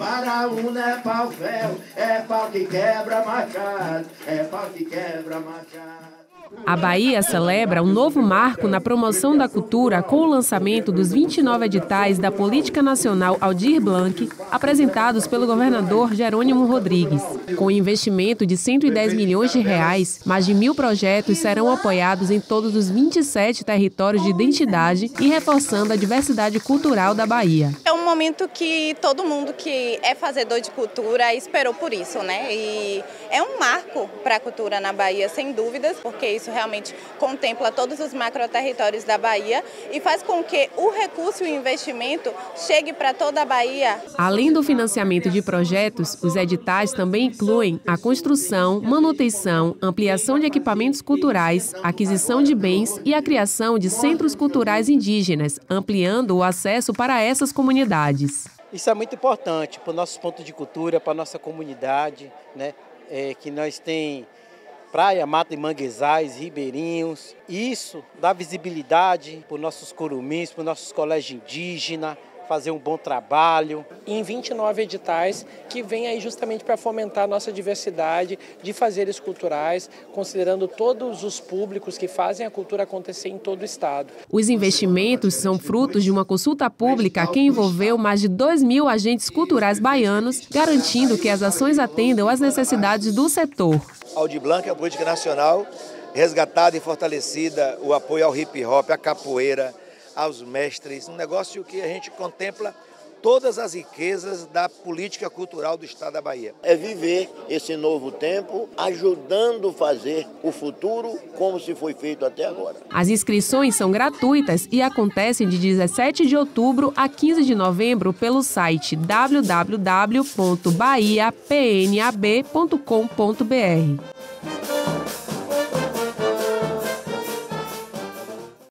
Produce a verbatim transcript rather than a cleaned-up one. Paraúna é pau ferro, é pau que quebra machado, é pau que quebra machado. A Bahia celebra um novo marco na promoção da cultura com o lançamento dos vinte e nove editais da Política Nacional Aldir Blanc, apresentados pelo governador Jerônimo Rodrigues. Com um investimento de cento e dez milhões de reais, mais de mil projetos serão apoiados em todos os vinte e sete territórios de identidade e reforçando a diversidade cultural da Bahia. É um momento que todo mundo que é fazedor de cultura esperou por isso, né? E é um marco para a cultura na Bahia, sem dúvidas, porque isso Isso realmente contempla todos os macroterritórios da Bahia e faz com que o recurso e o investimento chegue para toda a Bahia. Além do financiamento de projetos, os editais também incluem a construção, manutenção, ampliação de equipamentos culturais, aquisição de bens e a criação de centros culturais indígenas, ampliando o acesso para essas comunidades. Isso é muito importante para o nosso ponto de cultura, para a nossa comunidade, né? É, que nós tem praia, mata e manguezais, ribeirinhos. Isso dá visibilidade para os nossos curumins, para os nossos colégios indígenas, fazer um bom trabalho. Em vinte e nove editais que vêm aí justamente para fomentar a nossa diversidade de fazeres culturais, considerando todos os públicos que fazem a cultura acontecer em todo o estado. Os investimentos são frutos de uma consulta pública que envolveu mais de dois mil agentes culturais baianos, garantindo que as ações atendam às necessidades do setor. Aldir Blanc é a política nacional, resgatada e fortalecida, o apoio ao hip hop, à capoeira, aos mestres, um negócio que a gente contempla todas as riquezas da política cultural do estado da Bahia. É viver esse novo tempo, ajudando a fazer o futuro como se foi feito até agora. As inscrições são gratuitas e acontecem de dezessete de outubro a quinze de novembro pelo site w w w ponto bahia p n a b ponto com ponto b r.